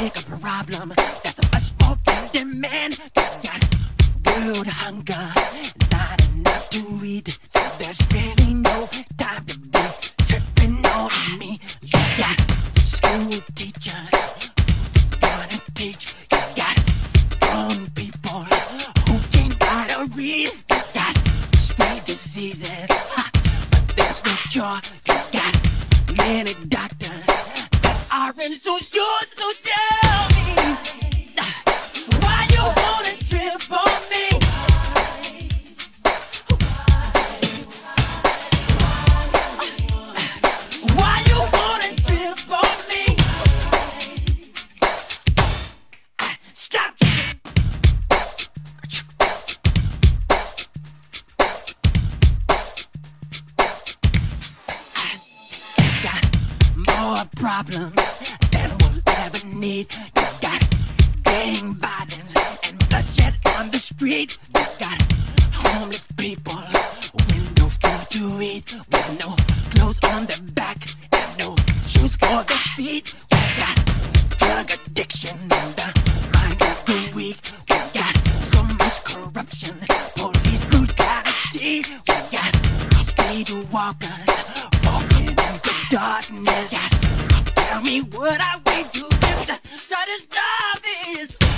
big problem. There's a much more demand. There's got world hunger, not enough to eat. So there's really no time to be tripping on me. You got school teachers who wanna teach. You got grown people who can't gotta read. You got straight diseases, but there's no cure. You got many doctors that are in so sure to tell me why you wanna trip on me. Why you wanna trip on me? Stop. More problems than we'll ever need. You got gang violence and bloodshed on the street. You got homeless people with no food to eat, with no clothes on their back and no shoes for their feet. You got drug addiction and the mind of the weak. You got so much corruption, police brutality. You got streetwalkers walking in the darkness. Tell me what I would do if I try to stop this.